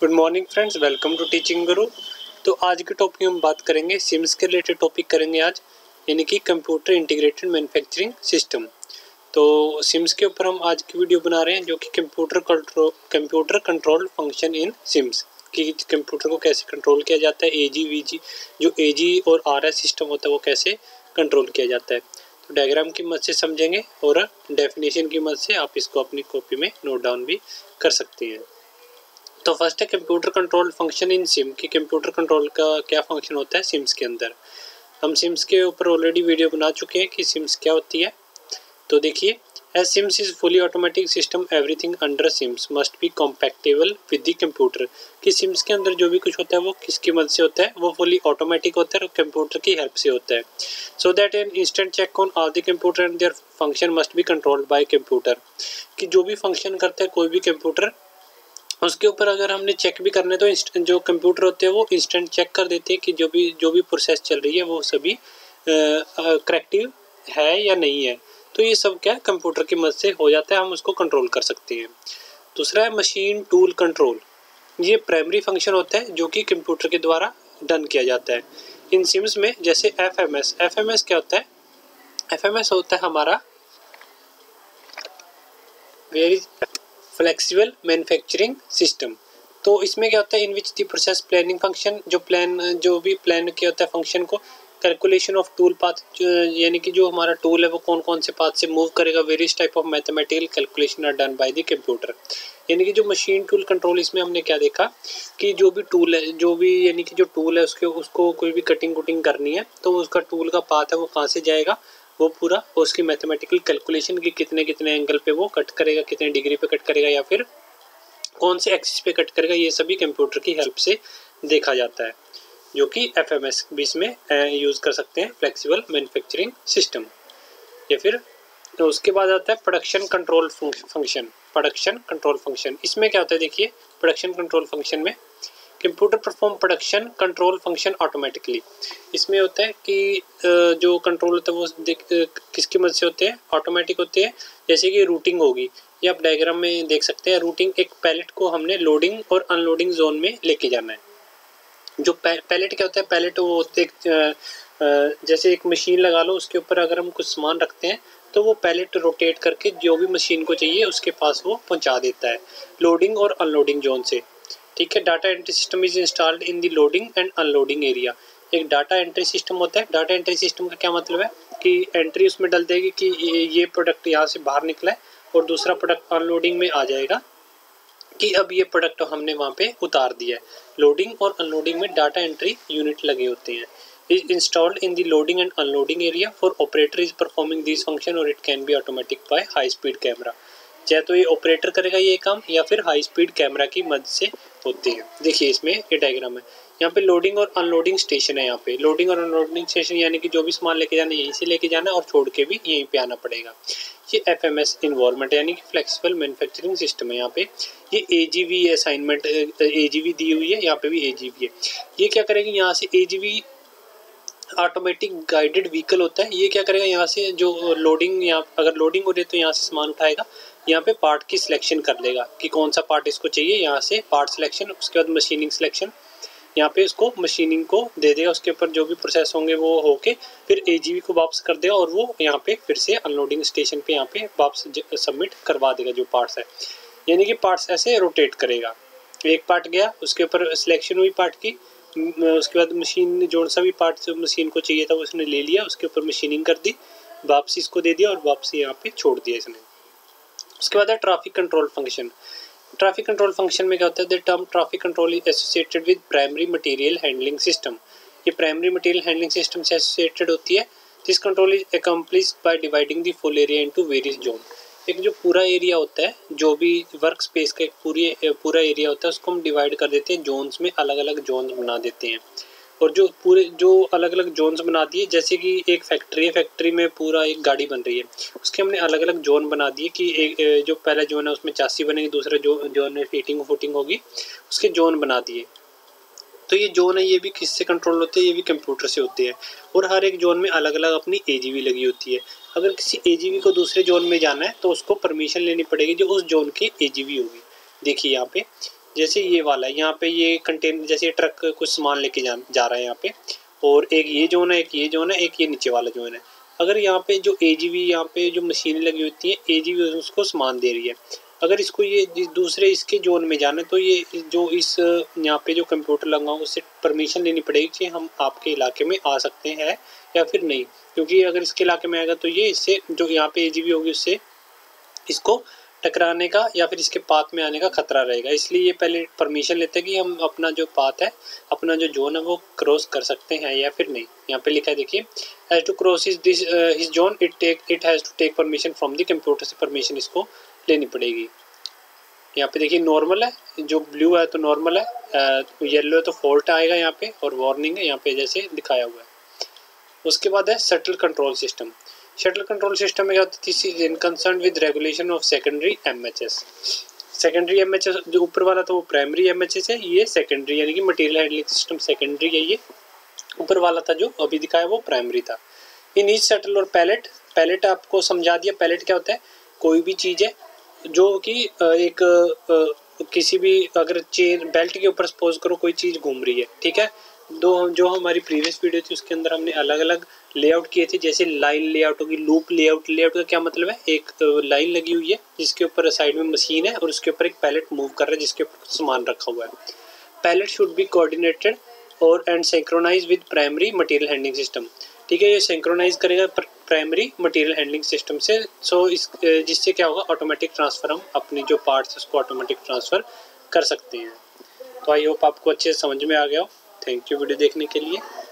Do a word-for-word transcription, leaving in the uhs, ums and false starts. Good morning friends, welcome to teaching गुरु। तो आज के टॉपिक में हम बात करेंगे सिम्स के रिलेटेड टॉपिक करेंगे आज, यानी कि कंप्यूटर इंटीग्रेटेड मैन्युफैक्चरिंग सिस्टम। तो सिम्स के ऊपर हम आज की वीडियो बना रहे हैं, जो कि computer control computer control function in CIMS कि कंप्यूटर को कैसे कंट्रोल किया जाता है, एजीवीजी जो एजी और आरएस सिस्टम होता है वो कैसे कंट्रोल किया जाता है। तो डायग्राम की मदद से समझेंगे और डेफिनेशन की मदद से आप इसको अपनी कॉपी में नोट डाउन भी कर सकते हैं। तो फर्स्ट है computer control function in CIM कि कंप्यूटर कंट्रोल का क्या फंक्शन होता है सिम्स के अंदर। हम सिम्स के ऊपर ऑलरेडी वीडियो बना चुके हैं कि सिम्स क्या होती है। तो देखिए, as CIMS is fully automatic system everything under CIMS must be compatible with the computer कि सिम्स के अंदर जो भी कुछ होता है वो किसकी मदद से होता है, वो फुली ऑटोमेटिक होता है और कंप्यूटर की हेल्प से होता है। So that an instant check on all the computer and their function must be controlled by computer कि जो भी फंक्शन करता है कोई भी कंप्यूटर, उसके ऊपर अगर हमने चेक भी करने तो जो कंप्यूटर होते हैं वो इंस्टेंट चेक कर देते हैं कि जो भी जो भी प्रोसेस चल रही है वो सभी करेक्टिव है या नहीं है। तो ये सब क्या कंप्यूटर की मदद से हो जाता है, हम उसको कंट्रोल कर सकते हैं। दूसरा है मशीन टूल कंट्रोल, ये प्राइमरी फंक्शन होता है जो कि कंप्यूटर के द्वारा डन किया जाता है इन सिम्स में। जैसे F M S F M S क्या होता है? एफ एम एस होता है हमारा वेरी फ्लेक्सिबल मैन्युफैक्चरिंग सिस्टम। तो इसमें क्या होता है, in which the process planning function जो प्लान जो भी प्लान किया होता है फंक्शन को, कैलकुलेशन ऑफ टूल पाथ यानी कि जो हमारा टूल है वो कौन कौन से पाथ से मूव करेगा, various type of mathematical calculation are done by the computer. यानी कि जो मशीन टूल कंट्रोल, इसमें हमने क्या देखा कि जो भी टूल है जो भी यानी कि जो टूल है उसके उसको कोई भी कटिंग कुटिंग करनी है तो उसका टूल का पाथ है वो कहाँ से जाएगा, वो पूरा उसकी मैथमेटिकल कैलकुलेशन की कितने कितने एंगल पे वो कट करेगा, कितने डिग्री पे कट करेगा या फिर कौन से एक्सिस पे कट करेगा, ये सभी कंप्यूटर की हेल्प से देखा जाता है, जो कि एफ एम एस बीच में यूज़ कर सकते हैं, फ्लेक्सिबल मैन्युफैक्चरिंग सिस्टम। या फिर तो उसके बाद आता है production control function. Production control function इसमें क्या होता है, देखिए प्रोडक्शन कंट्रोल फंक्शन में computer perform production control function automatically. इसमें होता है कि जो कंट्रोल होता है वो किसकी मदद से होते हैं, ऑटोमेटिक होते हैं। जैसे कि रूटिंग होगी, ये आप डायग्राम में देख सकते हैं। रूटिंग, एक पैलेट को हमने लोडिंग और अनलोडिंग जोन में लेके जाना है। जो पैलेट क्या होता है, पैलेट वो होते हैं जैसे एक मशीन लगा लो, उसके ऊपर अगर हम कुछ सामान रखते हैं तो वो पैलेट रोटेट करके जो भी मशीन को चाहिए उसके पास वो पहुँचा देता है लोडिंग और अनलोडिंग जोन से। ठीक है, data entry system is installed in the loading and unloading area. एक डाटा एंट्री सिस्टम होता है। डाटा एंट्री सिस्टम का क्या मतलब है कि एंट्री उसमें डल देगी कि ये प्रोडक्ट यहाँ से बाहर निकला है और दूसरा प्रोडक्ट अनलोडिंग में आ जाएगा कि अब ये प्रोडक्ट हमने वहाँ पे उतार दिया है। लोडिंग और अनलोडिंग में डाटा एंट्री यूनिट लगे होते हैं। Is installed in the loading and unloading area for operator is performing this function और it can be automatic by high speed camera. चाहे तो ये ऑपरेटर करेगा ये काम या फिर हाई स्पीड कैमरा की मदद से होती है। देखिए इसमें ये डायग्राम है, यहाँ पे लोडिंग और अनलोडिंग स्टेशन है। यहाँ पे लोडिंग और अनलोडिंग स्टेशन यानी कि जो भी सामान लेके जाना है यहीं से लेके जाना है और छोड़ के भी यहीं पे आना पड़ेगा। ये एफ एम एस इन्वायरमेंट यानी कि फ्लेक्सिबल मैन्युफैक्चरिंग सिस्टम है। यहाँ पे ये A G V assignment A G V दी हुई है, यहाँ पे भी ए जी वी है। ये क्या करेगी, यहाँ से A G V automatic guided vehicle होता है। ये क्या करेगा, यहाँ से जो लोडिंग, यहाँ अगर लोडिंग हो रही है तो यहाँ से सामान उठाएगा, यहाँ पे पार्ट की सिलेक्शन कर लेगा कि कौन सा पार्ट इसको चाहिए, यहाँ से पार्ट सिलेक्शन, उसके बाद मशीनिंग सिलेक्शन, यहाँ पे उसको मशीनिंग को दे देगा। उसके ऊपर जो भी प्रोसेस होंगे वो होके फिर एजीवी को वापस कर देगा और वो यहाँ पे फिर से अनलोडिंग स्टेशन पे यहाँ पे वापस सबमिट करवा देगा जो पार्ट्स है। यानी कि पार्ट्स ऐसे रोटेट करेगा, एक पार्ट गया उसके ऊपर सिलेक्शन हुई पार्ट की, उसके बाद मशीन ने जो सा भी पार्ट मशीन को चाहिए था वो उसने ले लिया, उसके ऊपर मशीनिंग कर दी, वापसी इसको दे दिया और वापसी यहाँ पे छोड़ दिया इसने। उसके बाद है traffic control function. Traffic control function में क्या होता है, the term traffic control is associated with primary material handling system. ये प्राइमरी मटेरियल हैंडलिंग सिस्टम से एसोसिएटेड होती है। This control is accomplish by dividing the full area into various zone. एक जो पूरा एरिया होता है, जो भी वर्क स्पेस का एक पूरी पूरा एरिया होता है, उसको हम डिवाइड कर देते हैं जोन्स में, अलग अलग जोन्स बना देते हैं। और जो पूरे जो अलग अलग जोन्स बना दिए, जैसे कि एक फैक्ट्री है, फैक्ट्री में पूरा एक गाड़ी बन रही है, उसके हमने अलग अलग जोन बना दिए कि एक जो पहला जोन है उसमें चासी बनेगी, दूसरा जो जोन में फिटिंग फुटिंग होगी, उसके जोन बना दिए। तो ये जोन है, ये भी किससे कंट्रोल होते हैं, ये भी कंप्यूटर से होते हैं। और हर एक जोन में अलग अलग अपनी एजीवी लगी होती है। अगर किसी एजीवी को दूसरे जोन में जाना है तो उसको परमिशन लेनी पड़ेगी जो उस जोन की एजीवी होगी। देखिए यहाँ पे जैसे ये वाला है, यहाँ पे ये कंटेनर जैसे ट्रक कुछ सामान लेके जा जा रहा है यहाँ पे, और एक ये जोन है, एक ये जोन है, एक ये नीचे वाला जोन है। अगर यहाँ पे जो ए जी वी यहाँ पे जो मशीनें लगी होती हैं, ए जी वी उसको सामान दे रही है। अगर इसको ये दूसरे इसके जोन में जाना है तो ये जो इस यहाँ पे जो कंप्यूटर लगा हो उससे परमिशन लेनी पड़ेगी कि हम आपके इलाके में आ सकते हैं या फिर नहीं, क्योंकि अगर इसके इलाके में आएगा तो ये इससे जो यहाँ पे ए जी वी होगी उससे इसको टकराने का या फिर इसके पाथ में आने का खतरा रहेगा। इसलिए ये पहले परमिशन लेते हैं कि हम अपना जो पाथ है, अपना जो जोन है वो क्रॉस कर सकते हैं या फिर नहीं। यहाँ पे लिखा है देखिए, has to cross is this his zone, it take it has to take permission from the computer. से परमिशन इसको लेनी पड़ेगी। यहाँ पे देखिए नॉर्मल है, जो ब्लू है तो नॉर्मल है, येलो है तो फॉल्ट आएगा यहाँ पे, और वार्निंग है यहाँ पे जैसे दिखाया हुआ है। उसके बाद है shuttle control system. Shuttle control system में क्या होता है, this is in concern with regulation of secondary MHS. Secondary MHS जो ऊपर वाला था वो प्राइमरी एमएचएस है, ये सेकेंडरी यानी कि मटेरियल हैंडलिंग सिस्टम सेकेंडरी है, ये ऊपर वाला था जो अभी दिखाया वो प्राइमरी था। इन ईच शटल और पैलेट, पैलेट आपको समझा दिया। पैलेट क्या होता है, कोई भी चीज़ है जो कि एक किसी भी अगर चेन बेल्ट के ऊपर सपोज करो कोई चीज़ घूम रही है, ठीक है। दो जो हमारी प्रीवियस वीडियो थी उसके अंदर हमने अलग अलग लेआउट किए थे, जैसे लाइन लेआउट होगी, लूप लेआउट। लेआउट का क्या मतलब है, एक लाइन लगी हुई है जिसके ऊपर साइड में मशीन है और उसके ऊपर एक पैलेट मूव कर रहा है जिसके ऊपर सामान रखा हुआ है। पैलेट शुड बी कोऑर्डिनेटेड और and synchronize with primary material handling system, ठीक है। ये सिंक्रोनाइज करेगा प्राइमरी मटेरियल हैंडलिंग सिस्टम से, सो इस जिससे क्या होगा, ऑटोमेटिक ट्रांसफ़र, हम अपने जो पार्ट्स उसको ऑटोमेटिक ट्रांसफ़र कर सकते हैं। तो आई होप आपको अच्छे से समझ में आ गया हो। थैंक यू वीडियो देखने के लिए।